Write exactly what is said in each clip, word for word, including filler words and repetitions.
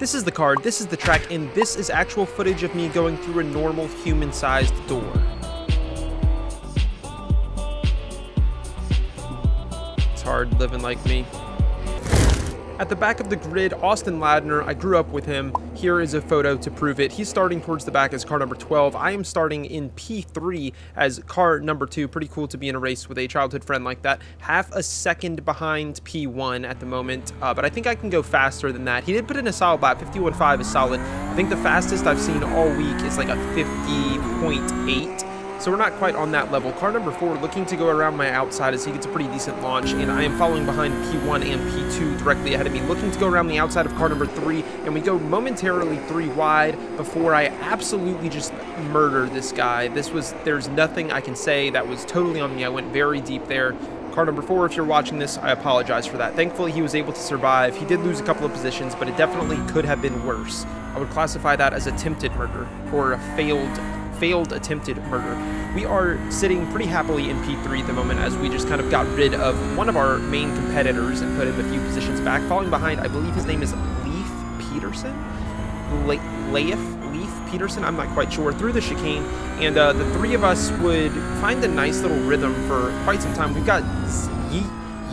This is the card, this is the track, and this is actual footage of me going through a normal human-sized door. It's hard living like me. At the back of the grid, Austin Ladner, I grew up with him. Here is a photo to prove it. He's starting towards the back as car number twelve. I am starting in P three as car number two. Pretty cool to be in a race with a childhood friend like that. Half a second behind P one at the moment, uh, but I think I can go faster than that. He did put in a solid lap. fifty-one point five is solid. I think the fastest I've seen all week is like a fifty point eight. So we're not quite on that level. Car number four looking to go around my outside as he gets a pretty decent launch, and I am following behind P one and P two directly ahead of me, looking to go around the outside of car number three, and we go momentarily three wide before I absolutely just murder this guy. This was, there's nothing I can say. That was totally on me. I went very deep there. Car number four, if you're watching this, I apologize for that. Thankfully, he was able to survive. He did lose a couple of positions, but it definitely could have been worse. I would classify that as attempted murder or a failed failed attempted murder. We are sitting pretty happily in P three at the moment as we just kind of got rid of one of our main competitors and put him a few positions back. Falling behind, I believe his name is Leif Peterson? Le Leif? Leif Peterson? I'm not quite sure. Through the chicane, and uh, the three of us would find a nice little rhythm for quite some time. We've got Ye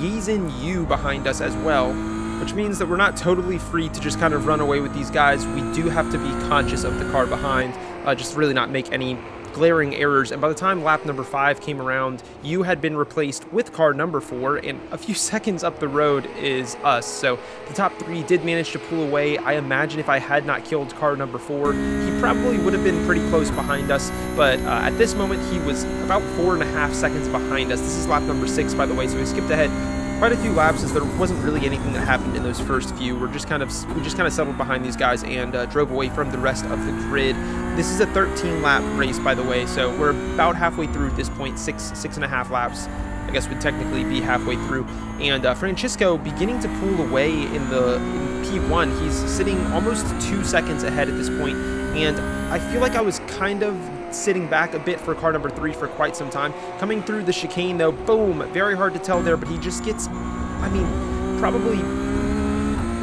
Yeezin Yu behind us as well, which means that we're not totally free to just kind of run away with these guys. We do have to be conscious of the car behind. Uh, just really not make any glaring errors. And by the time lap number five came around, you had been replaced with car number four, and a few seconds up the road is us. So the top three did manage to pull away. I imagine if I had not killed car number four, he probably would have been pretty close behind us. But uh, at this moment, he was about four and a half seconds behind us. This is lap number six, by the way, so we skipped ahead quite a few laps as there wasn't really anything that happened in those first few. We're just kind of we just kind of settled behind these guys and uh, drove away from the rest of the grid. This is a thirteen lap race, by the way, so we're about halfway through at this point. Six six and a half laps, I guess, would technically be halfway through. And uh, Francisco beginning to pull away in the in P one. He's sitting almost two seconds ahead at this point, and I feel like I was kind of sitting back a bit for car number three for quite some time. Coming through the chicane though, boom, very hard to tell there, but he just gets, I mean, probably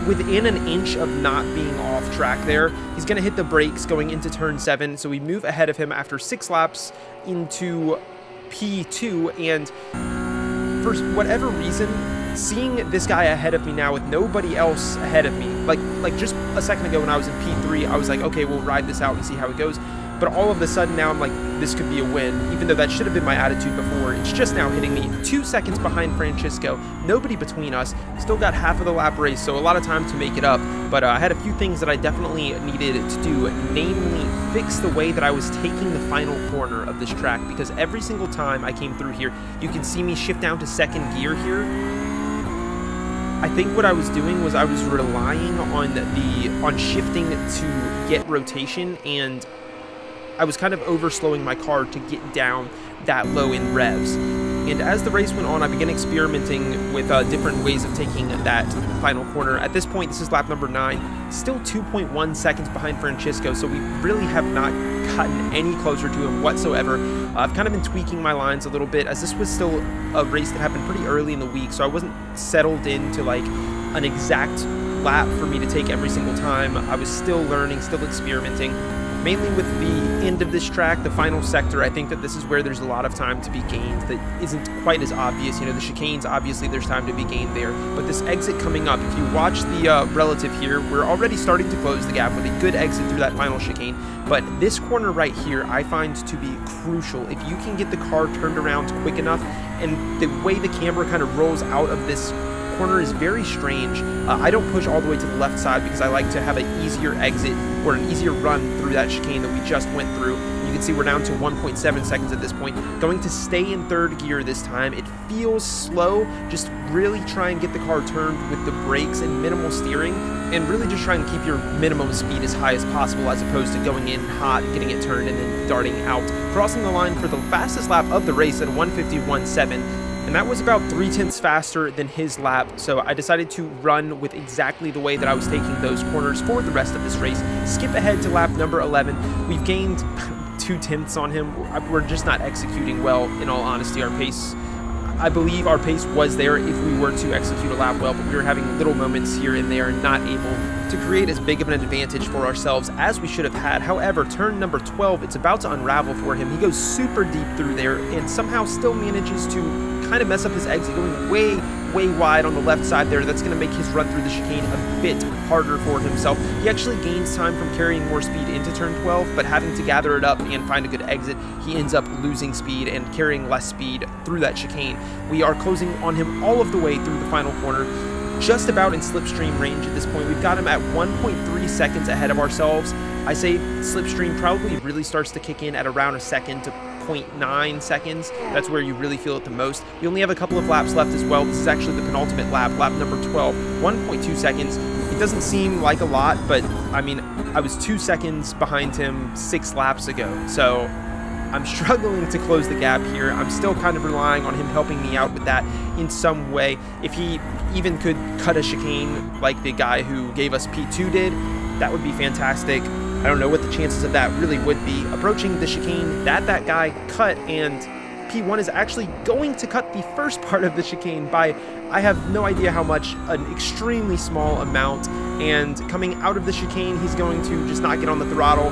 within an inch of not being off track there. He's going to hit the brakes going into turn seven, so we move ahead of him after six laps into P two, and for whatever reason, seeing this guy ahead of me now with nobody else ahead of me, like like just a second ago when I was in P three, I was like, okay, we'll ride this out and see how it goes. But all of a sudden now I'm like, this could be a win, even though that should have been my attitude before. It's just now hitting me. Two seconds behind Francisco, nobody between us, still got half of the lap race, so a lot of time to make it up. But uh, I had a few things that I definitely needed to do, namely fix the way that I was taking the final corner of this track, because every single time I came through here, you can see me shift down to second gear here. I think what I was doing was I was relying on the on shifting to get rotation, and I was kind of overslowing my car to get down that low in revs. And as the race went on, I began experimenting with uh, different ways of taking that final corner. At this point, this is lap number nine, still two point one seconds behind Francisco, so we really have not gotten any closer to him whatsoever. Uh, I've kind of been tweaking my lines a little bit, as this was still a race that happened pretty early in the week, so I wasn't settled into like an exact lap for me to take every single time. I was still learning, still experimenting. Mainly with the end of this track, the final sector, I think that this is where there's a lot of time to be gained that isn't quite as obvious. You know, the chicanes, obviously there's time to be gained there, but this exit coming up, if you watch the uh, relative here, we're already starting to close the gap with a good exit through that final chicane, but this corner right here I find to be crucial. If you can get the car turned around quick enough, and the way the camera kind of rolls out of this corner is very strange. Uh, I don't push all the way to the left side because I like to have an easier exit or an easier run through that chicane that we just went through. You can see we're down to one point seven seconds at this point. Going to stay in third gear this time. It feels slow. Just really try and get the car turned with the brakes and minimal steering, and really just try and keep your minimum speed as high as possible as opposed to going in hot, getting it turned, and then darting out. Crossing the line for the fastest lap of the race at one fifty-one point seven. And that was about three tenths faster than his lap, so I decided to run with exactly the way that I was taking those corners for the rest of this race. Skip ahead to lap number eleven. We've gained two tenths on him. We're just not executing well, in all honesty. Our pace, I believe our pace was there if we were to execute a lap well, but we were having little moments here and there and not able to create as big of an advantage for ourselves as we should have had. However, turn number twelve, it's about to unravel for him. He goes super deep through there and somehow still manages to kind of mess up his exit, going way, way wide on the left side there. That's going to make his run through the chicane a bit harder for himself. He actually gains time from carrying more speed into turn twelve, but having to gather it up and find a good exit, he ends up losing speed and carrying less speed through that chicane. We are closing on him all of the way through the final corner, just about in slipstream range at this point. We've got him at one point three seconds ahead of ourselves. I say slipstream probably really starts to kick in at around a second to zero point nine seconds. That's where you really feel it the most. We only have a couple of laps left as well. This is actually the penultimate lap, lap number twelve, one point two seconds. It doesn't seem like a lot, but I mean, I was two seconds behind him six laps ago. So I'm struggling to close the gap here. I'm still kind of relying on him helping me out with that in some way. If he even could cut a chicane like the guy who gave us P two did, that would be fantastic. I don't know what the chances of that really would be. Approaching the chicane that that guy cut, and P one is actually going to cut the first part of the chicane by, I have no idea how much, an extremely small amount. And coming out of the chicane, he's going to just not get on the throttle.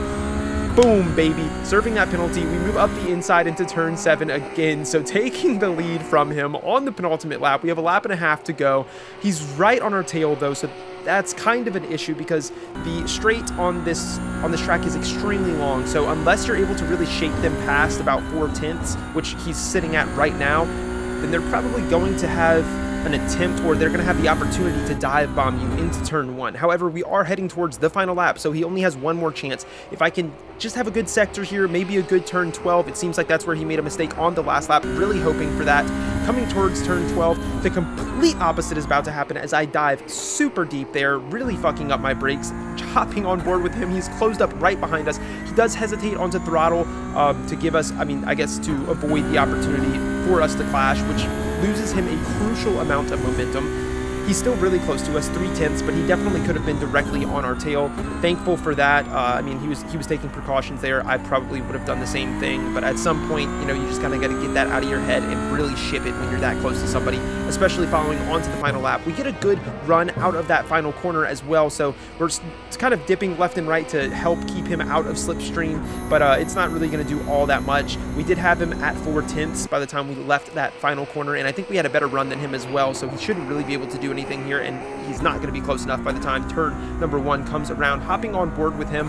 Boom, baby. Serving that penalty, we move up the inside into turn seven again. So taking the lead from him on the penultimate lap. We have a lap and a half to go. He's right on our tail though, so that's kind of an issue because the straight on this on this track is extremely long. So unless you're able to really shape them past about four tenths, which he's sitting at right now, then they're probably going to have an attempt, or they're going to have the opportunity to dive bomb you into turn one. However, we are heading towards the final lap, so he only has one more chance. If I can just have a good sector here, maybe a good turn twelve. It seems like that's where he made a mistake on the last lap, really hoping for that. Coming towards turn twelve, the complete opposite is about to happen as I dive super deep there, really fucking up my brakes. Hopping on board with him, he's closed up right behind us. He does hesitate onto throttle um, to give us, I mean, I guess to avoid the opportunity for us to clash, which loses him a crucial amount of momentum. He's still really close to us, three tenths, but he definitely could have been directly on our tail. Thankful for that. Uh, I mean, he was he was taking precautions there. I probably would have done the same thing, but at some point, you know, you just kind of got to get that out of your head and really ship it when you're that close to somebody, especially following onto the final lap. We get a good run out of that final corner as well, so we're kind of dipping left and right to help keep him out of slipstream, but uh, it's not really going to do all that much. We did have him at four tenths by the time we left that final corner, and I think we had a better run than him as well, so he shouldn't really be able to do anything here, and he's not going to be close enough by the time turn number one comes around. Hopping on board with him,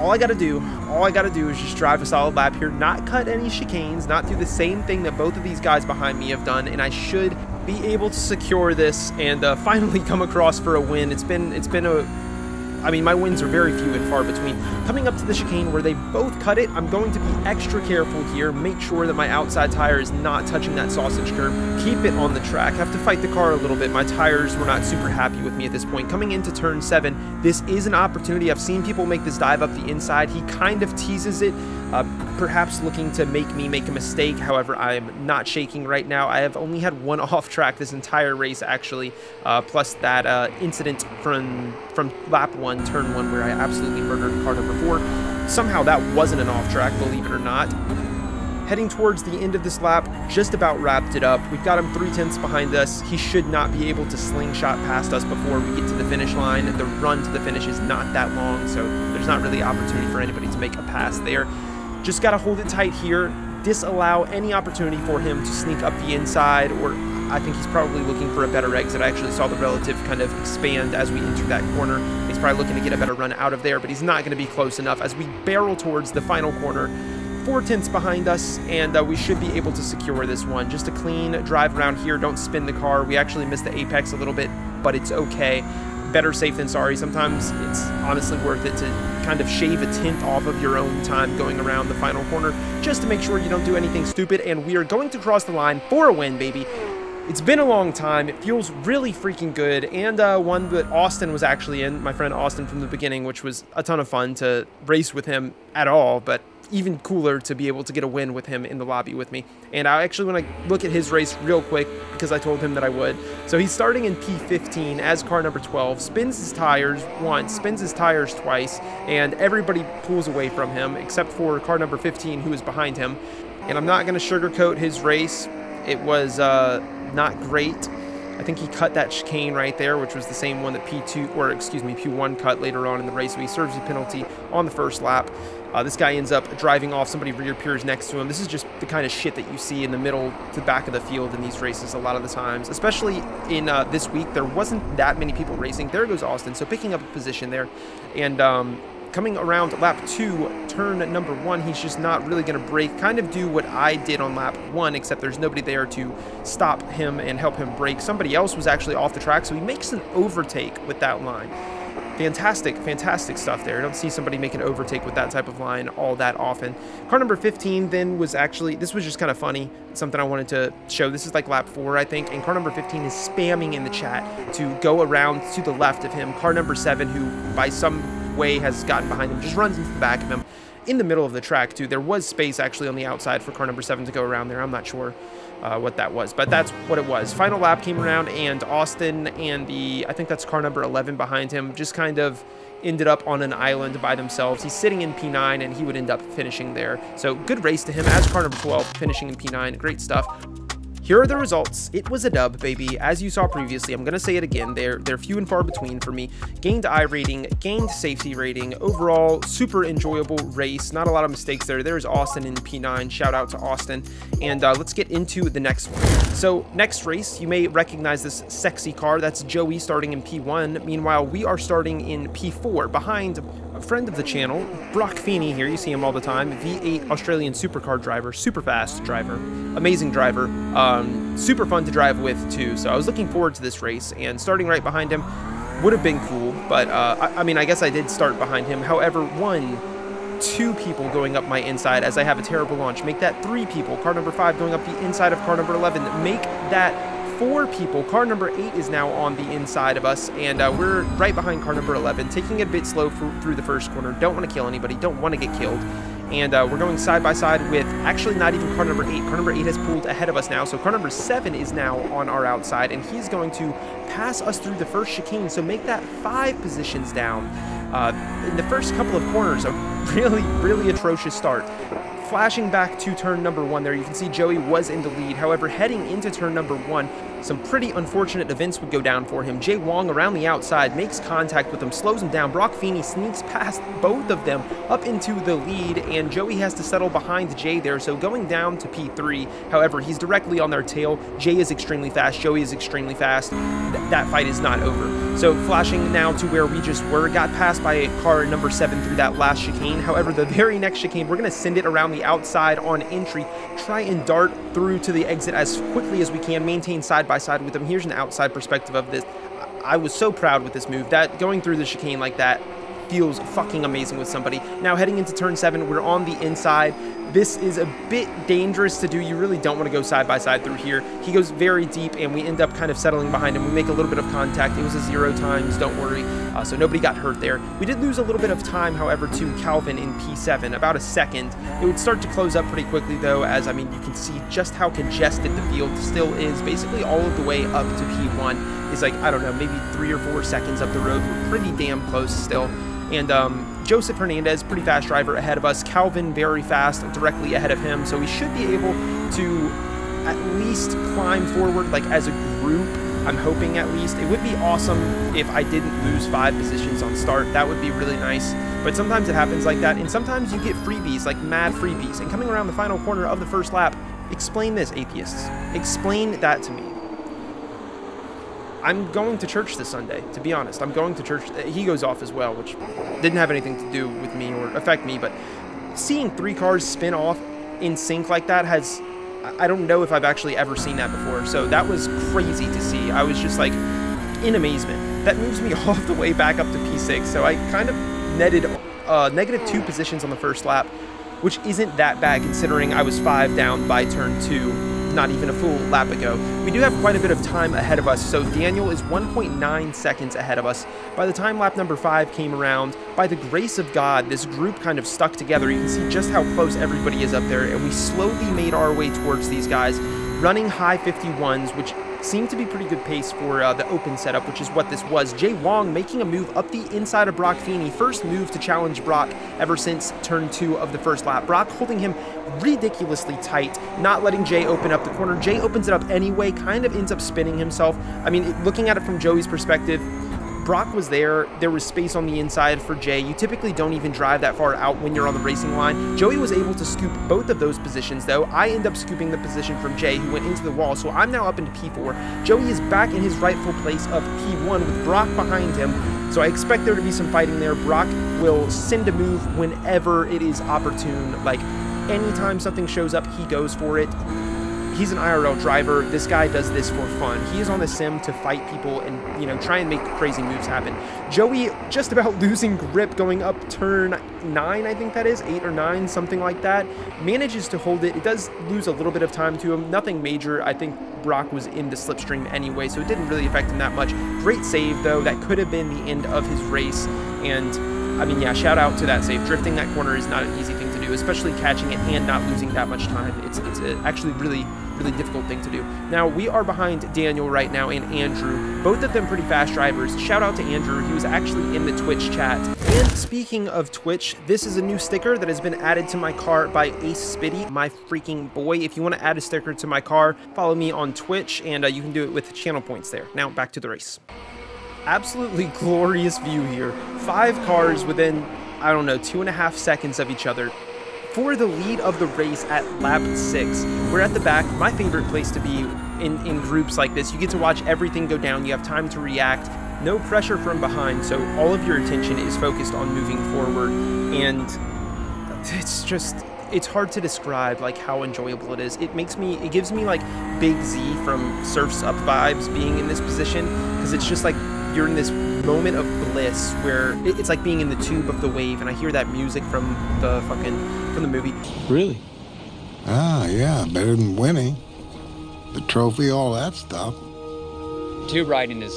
all I got to do, all I got to do is just drive a solid lap here, not cut any chicanes, not do the same thing that both of these guys behind me have done, and I should be able to secure this and uh, finally come across for a win. It's been, it's been a, I mean, my wins are very few and far between. Coming up to the chicane where they both cut it, I'm going to be extra careful here, make sure that my outside tire is not touching that sausage curb, keep it on the track, have to fight the car a little bit. My tires were not super happy with me at this point. Coming into turn seven, this is an opportunity. I've seen people make this dive up the inside. He kind of teases it, uh, perhaps looking to make me make a mistake. However, I'm not shaking right now. I have only had one off track this entire race, actually, uh, plus that uh, incident from, from lap one, turn one, where I absolutely murdered car number four. Somehow that wasn't an off track, believe it or not. Heading towards the end of this lap, just about wrapped it up. We've got him three tenths behind us. He should not be able to slingshot past us before we get to the finish line. The run to the finish is not that long, so there's not really opportunity for anybody to make a pass there. Just got to hold it tight here, disallow any opportunity for him to sneak up the inside, or I think he's probably looking for a better exit. I actually saw the relative kind of expand as we entered that corner. He's probably looking to get a better run out of there, but he's not going to be close enough as we barrel towards the final corner. Four tenths behind us, and uh, we should be able to secure this one. Just a clean drive around here. Don't spin the car. We actually missed the apex a little bit, but it's okay. Better safe than sorry. Sometimes it's honestly worth it to kind of shave a tenth off of your own time going around the final corner just to make sure you don't do anything stupid, and we are going to cross the line for a win, baby. It's been a long time. It feels really freaking good, and uh, one that Austin was actually in, my friend Austin from the beginning, which was a ton of fun to race with him at all, but even cooler to be able to get a win with him in the lobby with me. And I actually want to look at his race real quick because I told him that I would. So he's starting in P fifteen as car number twelve, spins his tires once, spins his tires twice, and everybody pulls away from him except for car number fifteen, who is behind him. and I'm not going to sugarcoat his race. It was uh, not great. I think he cut that chicane right there, which was the same one that P two, or excuse me, P one cut later on in the race. So he serves a penalty on the first lap. Uh, this guy ends up driving off. Somebody reappears next to him. This is just the kind of shit that you see in the middle to back of the field in these races a lot of the times, especially in uh, this week. There wasn't that many people racing. There goes Austin. So picking up a position there. And um, coming around lap two, turn number one, he's just not really going to brake. Kind of do what I did on lap one, except there's nobody there to stop him and help him brake. Somebody else was actually off the track, so he makes an overtake with that line. Fantastic, fantastic stuff there. I don't see somebody make an overtake with that type of line all that often. Car number fifteen then was actually, this was just kind of funny, something I wanted to show. This is like lap four, I think, and car number fifteen is spamming in the chat to go around to the left of him. Car number seven, who by some way has gotten behind him, just runs into the back of him in the middle of the track, too. There was space actually on the outside for car number seven to go around there. I'm not sure Uh, what that was, but that's what it was. Final lap came around, and Austin and the, I think that's car number eleven behind him, just kind of ended up on an island by themselves. He's sitting in P nine, and he would end up finishing there. So good race to him as car number twelve, finishing in P nine. Great stuff. Here are the results. It was a dub, baby. As you saw previously, I'm going to say it again. They're, they're few and far between for me. Gained I rating, gained safety rating. Overall, super enjoyable race. Not a lot of mistakes there. There's Austin in P nine. Shout out to Austin. And uh, let's get into the next one. So next race, you may recognize this sexy car. That's Joey starting in P one. Meanwhile, we are starting in P four behind a friend of the channel, Broc Feeney here. You see him all the time. V eight Australian supercar driver, super fast driver, amazing driver. Uh, Um, super fun to drive with too, so I was looking forward to this race, and starting right behind him would have been cool, but uh, I, I mean, I guess I did start behind him. However, one, two people going up my inside as I have a terrible launch. Make that three people. Car number five going up the inside of car number eleven. Make that four people. Car number eight is now on the inside of us, and uh, we're right behind car number eleven, taking it a bit slow for, through the first corner. Don't want to kill anybody, don't want to get killed. And uh, we're going side by side with actually not even car number eight. Car number eight has pulled ahead of us now, so car number seven is now on our outside, and he's going to pass us through the first chicane, so make that five positions down. Uh, in the first couple of corners, a really, really atrocious start. Flashing back to turn number one there, you can see Joey was in the lead. However, heading into turn number one, some pretty unfortunate events would go down for him. Jay Wong around the outside makes contact with him, slows him down. Broc Feeney sneaks past both of them up into the lead, and Joey has to settle behind Jay there, so going down to P three. However, he's directly on their tail. Jay is extremely fast. Joey is extremely fast. Th that fight is not over. So flashing now to where we just were, got passed by car number seven through that last chicane. However, the very next chicane, we're going to send it around the outside on entry, try and dart through to the exit as quickly as we can, maintain side by side with them. Here's an outside perspective of this. I was so proud with this move. That going through the chicane like that feels fucking amazing with somebody. Now heading into turn seven, we're on the inside. This is a bit dangerous to do. You really don't want to go side by side through here. He goes very deep, and we end up kind of settling behind him. We make a little bit of contact. It was a zero times, don't worry. Uh, so nobody got hurt there. We did lose a little bit of time, however, to Calvin in P seven, about a second. It would start to close up pretty quickly, though, as, I mean, you can see just how congested the field still is. Basically all of the way up to P one is like, I don't know, maybe three or four seconds up the road. We're pretty damn close still. And um, Joseph Hernandez, pretty fast driver ahead of us. Calvin, very fast, directly ahead of him. So we should be able to at least climb forward, like as a group. I'm hoping at least. It would be awesome if I didn't lose five positions on start. That would be really nice. But sometimes it happens like that. And sometimes you get freebies, like mad freebies. And coming around the final corner of the first lap, explain this, atheists. Explain that to me. I'm going to church this Sunday, to be honest. I'm going to church. He goes off as well, which didn't have anything to do with me or affect me, but seeing three cars spin off in sync like that has, I don't know if I've actually ever seen that before. So that was crazy to see. I was just like in amazement. That moves me all the way back up to P six. So I kind of netted uh, negative two positions on the first lap, which isn't that bad considering I was five down by turn two. Not even a full lap ago. We do have quite a bit of time ahead of us, so Daniel is one point nine seconds ahead of us. By the time lap number five came around, by the grace of God, this group kind of stuck together. You can see just how close everybody is up there, and we slowly made our way towards these guys, running high fifty-ones, which seemed to be pretty good pace for uh, the open setup, which is what this was. Jay Wong making a move up the inside of Broc Feeney. First move to challenge Broc ever since turn two of the first lap. Broc holding him ridiculously tight, not letting Jay open up the corner. Jay opens it up anyway, kind of ends up spinning himself. I mean, looking at it from Joey's perspective, Broc was there, there was space on the inside for Jay. You typically don't even drive that far out when you're on the racing line. Joey was able to scoop both of those positions though. I end up scooping the position from Jay, who went into the wall, so I'm now up into P four. Joey is back in his rightful place of P one with Broc behind him, so I expect there to be some fighting there. Broc will send a move whenever it is opportune. Like, anytime something shows up, he goes for it. He's an I R L driver. This guy does this for fun. He is on the sim to fight people and, you know, try and make crazy moves happen. Joey just about losing grip going up turn nine, I think that is, eight or nine, something like that. Manages to hold it. It does lose a little bit of time to him. Nothing major. I think Broc was in the slipstream anyway, so it didn't really affect him that much. Great save, though. That could have been the end of his race. And, I mean, yeah, shout out to that save. Drifting that corner is not an easy thing to do, especially catching it and not losing that much time. It's, it's a actually really... really difficult thing to do. Now, we are behind Daniel right now and Andrew, both of them pretty fast drivers. Shout out to Andrew, he was actually in the Twitch chat. And speaking of Twitch, this is a new sticker that has been added to my car by Ace Spitty, my freaking boy. If you want to add a sticker to my car, follow me on Twitch, and uh, you can do it with channel points there. Now, back to the race. Absolutely glorious view here. Five cars within, I don't know, two and a half seconds of each other for the lead of the race at lap six. We're at the back, my favorite place to be in, in groups like this. You get to watch everything go down, you have time to react, no pressure from behind, so all of your attention is focused on moving forward, and it's just, it's hard to describe like how enjoyable it is. It makes me, it gives me like Big Z from Surf's Up vibes being in this position, because it's just like, you're in this moment of bliss where it's like being in the tube of the wave, and I hear that music from the fucking from the movie. Really? Ah, yeah, better than winning, the trophy, all that stuff. Tube riding is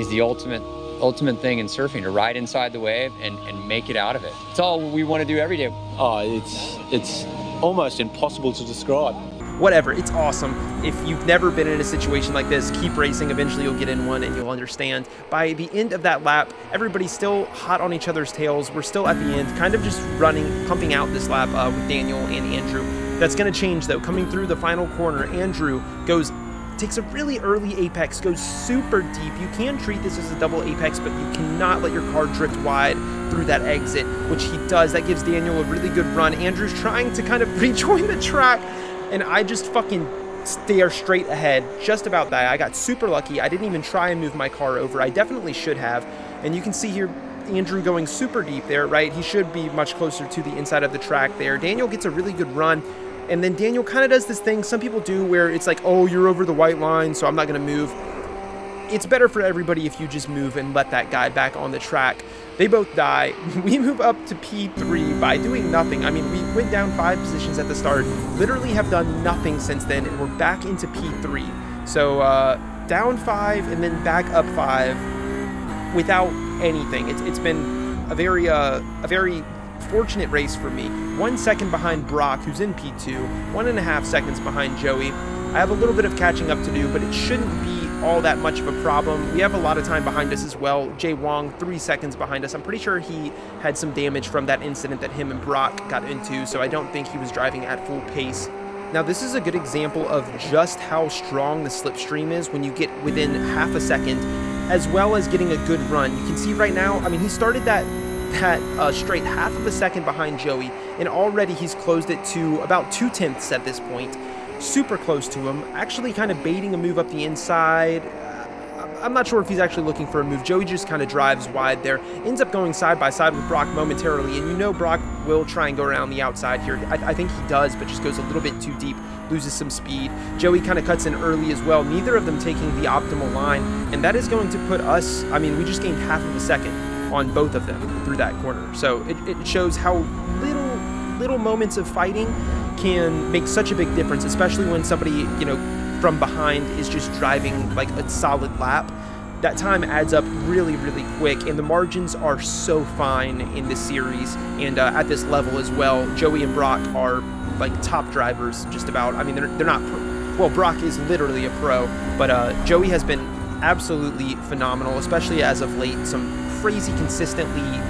is the ultimate ultimate thing in surfing, to ride inside the wave and and make it out of it. It's all we want to do every day. Oh, it's it's almost impossible to describe. Whatever, it's awesome. If you've never been in a situation like this, keep racing. Eventually you'll get in one and you'll understand. By the end of that lap, everybody's still hot on each other's tails. We're still at the end, kind of just running, pumping out this lap uh, with Daniel and Andrew. That's gonna change though. Coming through the final corner, Andrew goes, takes a really early apex, goes super deep. You can treat this as a double apex, but you cannot let your car drift wide through that exit, which he does. That gives Daniel a really good run. Andrew's trying to kind of rejoin the track, and I just fucking stare straight ahead. Just about that. I got super lucky. I didn't even try and move my car over. I definitely should have. And you can see here, Andrew going super deep there, right? He should be much closer to the inside of the track there. Daniel gets a really good run. And then Daniel kind of does this thing some people do where it's like, oh, you're over the white line, so I'm not going to move. It's better for everybody if you just move and let that guy back on the track. They both die. We move up to P three by doing nothing. I mean, we went down five positions at the start, literally have done nothing since then, and we're back into P three. So uh, down five and then back up five without anything. It's, it's been a very, uh, a very fortunate race for me. One second behind Broc, who's in P two, one and a half seconds behind Joey. I have a little bit of catching up to do, but it shouldn't be all that much of a problem. We have a lot of time behind us as well. Jay Wong, three seconds behind us. I'm pretty sure he had some damage from that incident that him and Broc got into, so I don't think he was driving at full pace. Now, this is a good example of just how strong the slipstream is when you get within half a second, as well as getting a good run. You can see right now, I mean, he started that that uh, straight half of a second behind Joey, and already he's closed it to about two tenths at this point. Super close to him, actually kind of baiting a move up the inside. I'm not sure if he's actually looking for a move. Joey just kind of drives wide there, ends up going side by side with Broc momentarily, and you know Broc will try and go around the outside here. I, I think he does, but just goes a little bit too deep, loses some speed. Joey kind of cuts in early as well, neither of them taking the optimal line, and that is going to put us, I mean, we just gained half of a second on both of them through that corner. So it, it shows how little little moments of fighting can make such a big difference, especially when somebody, you know, from behind is just driving like a solid lap. That time adds up really, really quick, and the margins are so fine in this series and uh, at this level as well. Joey and Broc are like top drivers just about. I mean, they're, they're not well, Broc is literally a pro, but uh, Joey has been absolutely phenomenal, especially as of late. Some crazy consistently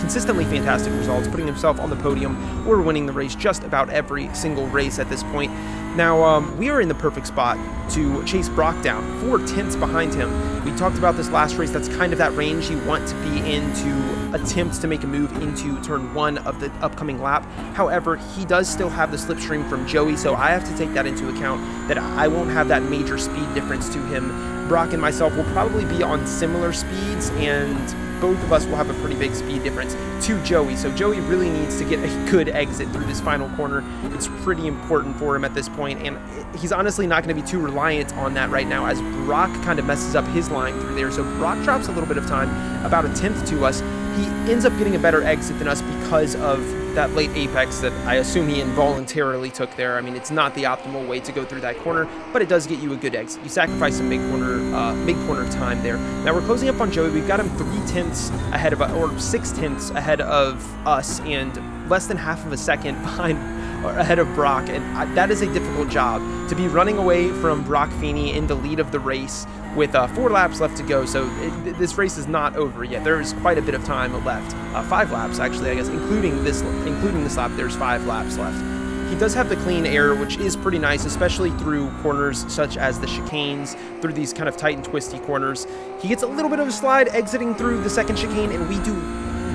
consistently fantastic results, putting himself on the podium or winning the race just about every single race at this point. Now, um, we are in the perfect spot to chase Broc down, four tenths behind him. We talked about this last race. That's kind of that range you want to be in to attempt to make a move into turn one of the upcoming lap. However, he does still have the slipstream from Joey, so I have to take that into account, that I won't have that major speed difference to him. Broc and myself will probably be on similar speeds, and both of us will have a pretty big speed difference to Joey. So Joey really needs to get a good exit through this final corner. It's pretty important for him at this point. And he's honestly not going to be too reliant on that right now, as Broc kind of messes up his line through there. So Broc drops a little bit of time, about a tenth to us. He ends up getting a better exit than us because of that late apex that I assume he involuntarily took there. I mean, it's not the optimal way to go through that corner, but it does get you a good exit. You sacrifice some mid-corner uh, mid-corner time there. Now we're closing up on Joey. We've got him three tenths ahead of, or six tenths ahead of us, and less than half of a second behind or ahead of Broc, and I, that is a difficult job to be running away from Broc Feeney in the lead of the race with uh, four laps left to go. So it, this race is not over yet. There is quite a bit of time left, uh, five laps actually, I guess, including this including this lap. There's five laps left. He does have the clean air, which is pretty nice, especially through corners such as the chicanes, through these kind of tight and twisty corners. He gets a little bit of a slide exiting through the second chicane, and we do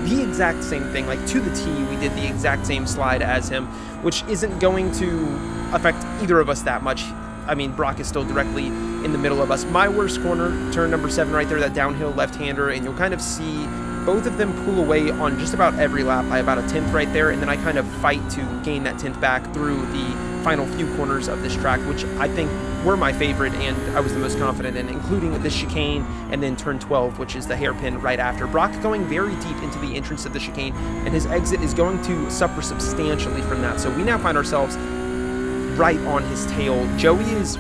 the exact same thing. Like, to the T, we did the exact same slide as him, which isn't going to affect either of us that much. I mean, Broc is still directly in the middle of us. My worst corner, turn number seven right there, that downhill left-hander, and you'll kind of see both of them pull away on just about every lap by about a tenth right there, and then I kind of fight to gain that tenth back through the final few corners of this track, which I think were my favorite and I was the most confident in, including the chicane and then turn twelve, which is the hairpin right after. Broc going very deep into the entrance of the chicane, and his exit is going to suffer substantially from that. So we now find ourselves right on his tail. Joey is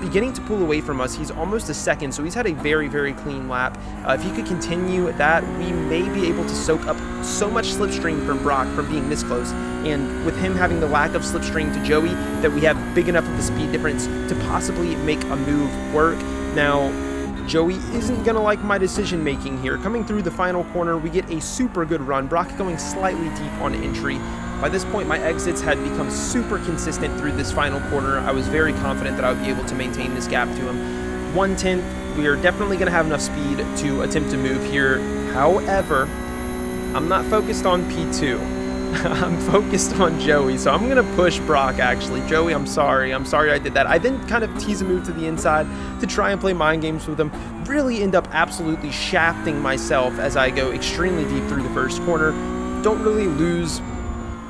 beginning to pull away from us. He's almost a second, so he's had a very, very clean lap. Uh, if he could continue that, we may be able to soak up so much slipstream from Broc from being this close. And with him having the lack of slipstream to Joey, that we have big enough of a speed difference to possibly make a move work. Now, Joey isn't going to like my decision making here. Coming through the final corner, we get a super good run. Broc going slightly deep on entry. By this point, my exits had become super consistent through this final corner. I was very confident that I would be able to maintain this gap to him. One tenth, we are definitely going to have enough speed to attempt to move here. However, I'm not focused on P two. I'm focused on Joey, so I'm going to push Broc, actually. Joey, I'm sorry. I'm sorry I did that. I then kind of tease a move to the inside to try and play mind games with him. Really end up absolutely shafting myself as I go extremely deep through the first corner. Don't really lose,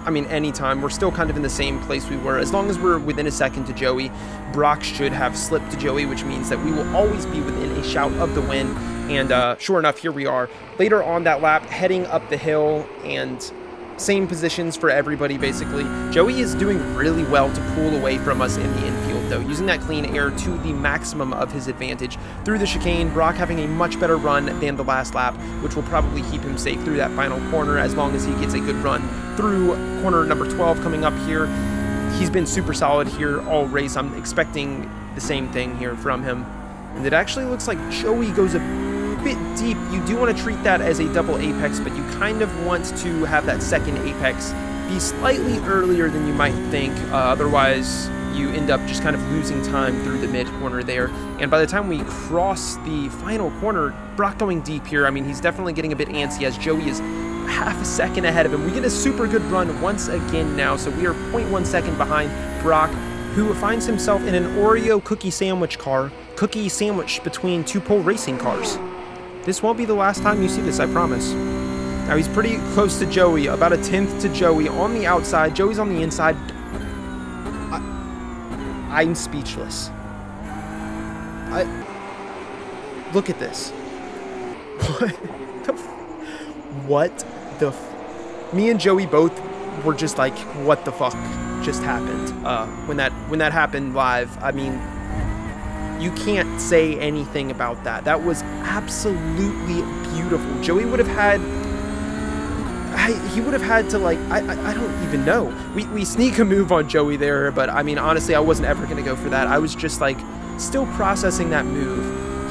I mean, any time. We're still kind of in the same place we were. As long as we're within a second to Joey, Broc should have slipped to Joey, which means that we will always be within a shout of the win. And uh, sure enough, here we are later on that lap, heading up the hill, and same positions for everybody, basically. Joey is doing really well to pull away from us in the infield, though, using that clean air to the maximum of his advantage. Through the chicane, Broc having a much better run than the last lap, which will probably keep him safe through that final corner, as long as he gets a good run through corner number twelve coming up here. He's been super solid here all race. I'm expecting the same thing here from him. And it actually looks like Joey goes a bit deep. You do want to treat that as a double apex, but you kind of want to have that second apex be slightly earlier than you might think. Uh, otherwise, you end up just kind of losing time through the mid corner there. And by the time we cross the final corner, Broc going deep here. I mean, he's definitely getting a bit antsy as Joey is half a second ahead of him. We get a super good run once again now, so we are zero point one second behind Broc, who finds himself in an Oreo cookie sandwich car, cookie sandwich between two pole racing cars. This won't be the last time you see this, I promise. Now he's pretty close to Joey, about a tenth to Joey on the outside. Joey's on the inside. I, I'm speechless. I look at this. What the? F what the? F Me and Joey both were just like, "What the fuck just happened?" Uh, when that when that happened live, I mean. You can't say anything about that. That was absolutely beautiful. Joey would have had I, he would have had to, like, I, I, I don't even know. We, we sneak a move on Joey there, but, I mean, honestly, I wasn't ever going to go for that. I was just, like, still processing that move.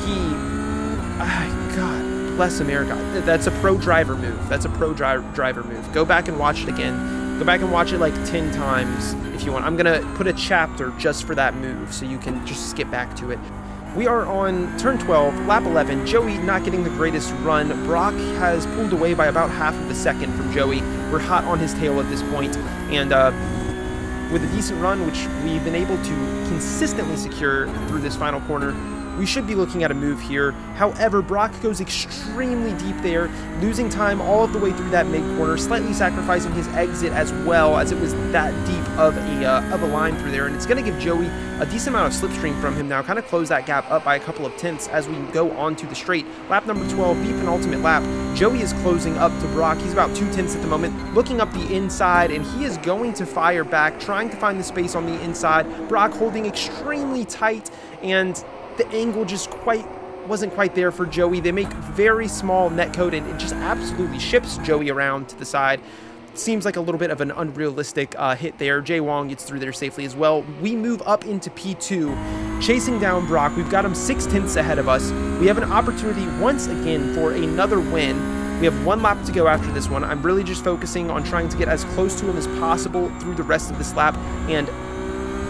He, oh, God, bless America. That's a pro driver move. That's a pro dri driver move. Go back and watch it again. Go back and watch it, like, ten times if you want. I'm going to put a chapter just for that move so you can just skip back to it. We are on turn twelve, lap eleven. Joey not getting the greatest run. Broc has pulled away by about half of a second from Joey. We're hot on his tail at this point, and uh, with a decent run, which we've been able to consistently secure through this final corner, we should be looking at a move here. However, Broc goes extremely deep there, losing time all of the way through that mid-corner, slightly sacrificing his exit as well, as it was that deep of a, uh, of a line through there. And it's going to give Joey a decent amount of slipstream from him now, kind of close that gap up by a couple of tenths as we go on to the straight. Lap number twelve, the penultimate lap. Joey is closing up to Broc. He's about two tenths at the moment, looking up the inside, and he is going to fire back, trying to find the space on the inside. Broc holding extremely tight, and the angle just quite wasn't quite there for Joey. They make very small netcode, and it just absolutely ships Joey around to the side. Seems like a little bit of an unrealistic uh, hit there. Jay Wong gets through there safely as well. We move up into P two, chasing down Broc. We've got him six tenths ahead of us. We have an opportunity once again for another win. We have one lap to go after this one. I'm really just focusing on trying to get as close to him as possible through the rest of this lap, and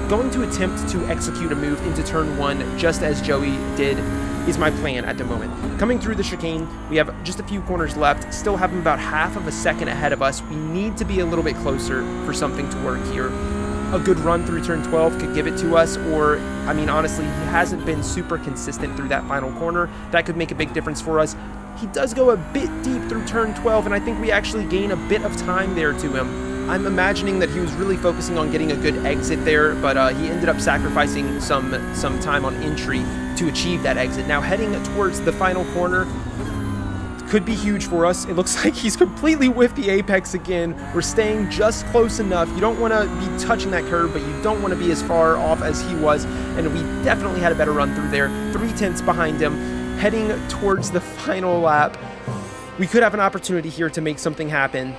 going to attempt to execute a move into turn one just as Joey did is my plan at the moment. Coming through the chicane, we have just a few corners left, still having about half of a second ahead of us. We need to be a little bit closer for something to work here. A good run through turn twelve could give it to us, or, I mean, honestly, he hasn't been super consistent through that final corner. That could make a big difference for us. He does go a bit deep through turn twelve, and I think we actually gain a bit of time there to him. I'm imagining that he was really focusing on getting a good exit there, but uh, he ended up sacrificing some some time on entry to achieve that exit. Now heading towards the final corner could be huge for us. It looks like he's completely whiffed the apex again. We're staying just close enough. You don't want to be touching that curve, but you don't want to be as far off as he was, and we definitely had a better run through there. Three tenths behind him, heading towards the final lap. We could have an opportunity here to make something happen.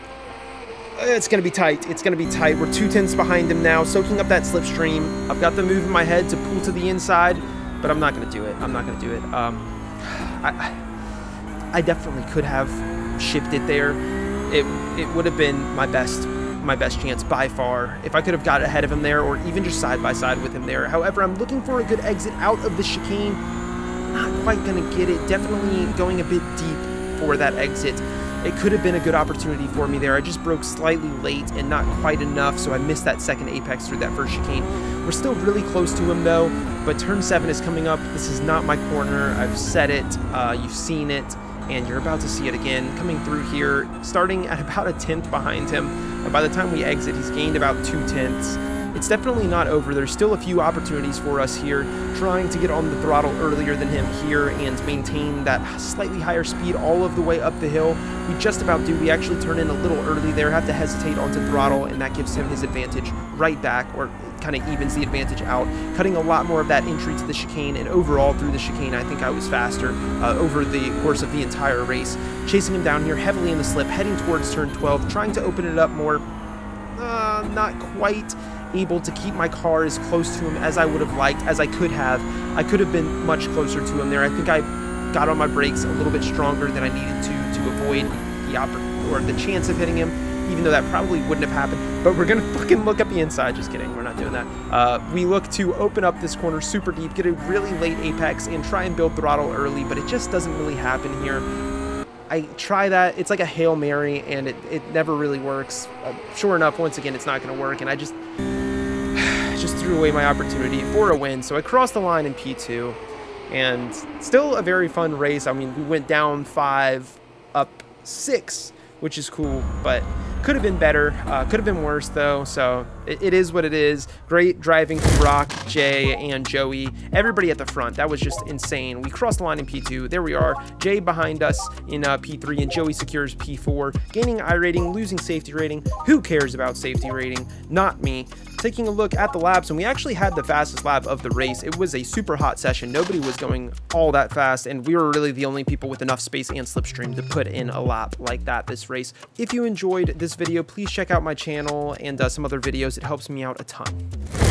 It's going to be tight. It's going to be tight. We're two tenths behind him now, soaking up that slipstream. I've got the move in my head to pull to the inside, but I'm not going to do it. I'm not going to do it. Um, I, I definitely could have shipped it there. It it would have been my best my best chance by far if I could have got ahead of him there, or even just side by side with him there. However, I'm looking for a good exit out of the chicane. Not quite going to get it. Definitely going a bit deep for that exit. It could have been a good opportunity for me there. I just broke slightly late and not quite enough, so I missed that second apex through that first chicane. We're still really close to him though, but turn seven is coming up. This is not my corner. I've said it, uh, you've seen it, and you're about to see it again. Coming through here, starting at about a tenth behind him, and by the time we exit, he's gained about two tenths. It's definitely not over. There's still a few opportunities for us here, trying to get on the throttle earlier than him here and maintain that slightly higher speed all of the way up the hill. We just about do. We actually turn in a little early there, have to hesitate onto throttle, and that gives him his advantage right back, or kind of evens the advantage out, cutting a lot more of that entry to the chicane, and overall through the chicane I think I was faster uh, over the course of the entire race. Chasing him down here heavily in the slip, heading towards turn twelve, trying to open it up more. Uh, not quite able to keep my car as close to him as I would have liked, as I could have. I could have been much closer to him there. I think I got on my brakes a little bit stronger than I needed to to avoid the oppor- or the chance of hitting him, even though that probably wouldn't have happened. But we're going to fucking look up the inside. Just kidding. We're not doing that. Uh, we look to open up this corner super deep, get a really late apex, and try and build throttle early, but it just doesn't really happen here. I try that. It's like a Hail Mary, and it, it never really works. Uh, sure enough, once again, it's not going to work, and I just... just threw away my opportunity for a win. So I crossed the line in P two, and still a very fun race. I mean, we went down five, up six, which is cool, but could have been better. Uh, could have been worse though. So it, it is what it is. Great driving from Broc, Jay, and Joey. Everybody at the front. That was just insane. We crossed the line in P two. There we are. Jay behind us in uh, P three, and Joey secures P four. Gaining I rating, losing safety rating. Who cares about safety rating? Not me. Taking a look at the laps, and we actually had the fastest lap of the race. It was a super hot session. Nobody was going all that fast, and we were really the only people with enough space and slipstream to put in a lap like that this race. If you enjoyed this video, please check out my channel and uh, some other videos. It helps me out a ton.